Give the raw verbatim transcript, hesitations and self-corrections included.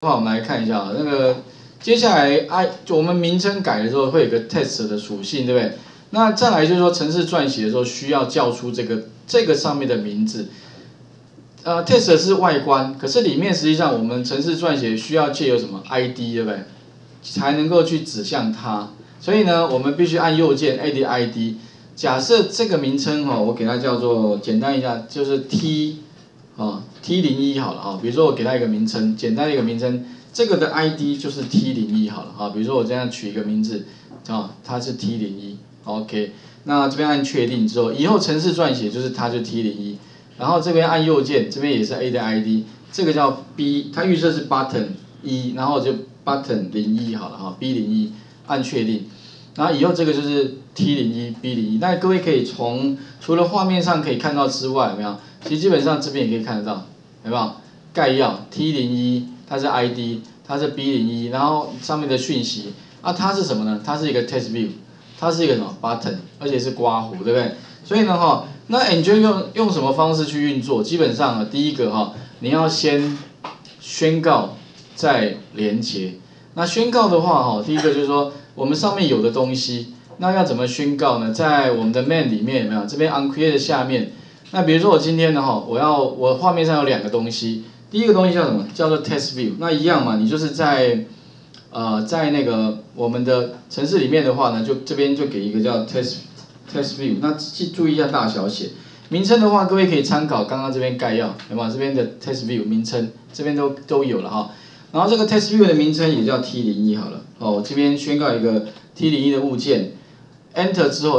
那我们来看一下那个接下来 I 就我们名称改的时候会有个 text 的属性，对不对？那再来就是说程式撰写的时候需要叫出这个这个上面的名字。呃 ，text 是外观，可是里面实际上我们程式撰写需要借由什么 I D， 对不对？才能够去指向它。所以呢，我们必须按右键 Add I D。假设这个名称哦，我给它叫做简单一下，就是 T。 哦 ，T 零一 好了啊、哦，比如说我给它一个名称，简单的一个名称，这个的 I D 就是 T 零一 好了啊、哦，比如说我这样取一个名字啊、哦，它是 T 零一，OK， 那这边按确定之后，以后程式撰写就是它就 T 零一， 然后这边按右键，这边也是 A 的 I D， 这个叫 B， 它预设是 Button 一，然后就 Button 零一好了啊、哦、，B 零一 按确定，然后以后这个就是 T 零一 B 零一， 那各位可以从除了画面上可以看到之外，有没有？ 其实基本上这边也可以看得到，有没有？概要 T 零一 它是 I D， 它是 B 零一， 然后上面的讯息啊，它是什么呢？它是一个 TextView， 它是一个什么 Button， 而且是刮胡，对不对？所以呢哈，那 Android 用用什么方式去运作？基本上呢，第一个哈，你要先宣告再连接。那宣告的话哈，第一个就是说我们上面有的东西，那要怎么宣告呢？在我们的 main 里面有没有？这边 onCreate 下面。 那比如说我今天的哈，我要我画面上有两个东西，第一个东西叫什么？叫做 TextView。那一样嘛，你就是在，呃，在那个我们的程式里面的话呢，就这边就给一个叫 Text TextView。那记注意一下大小写。名称的话，各位可以参考刚刚这边概要，对吧？这边的 TextView 名称这边都都有了哈。然后这个 TextView 的名称也叫 T 零一好了。哦，我这边宣告一个 T 零一的物件 ，Enter 之后。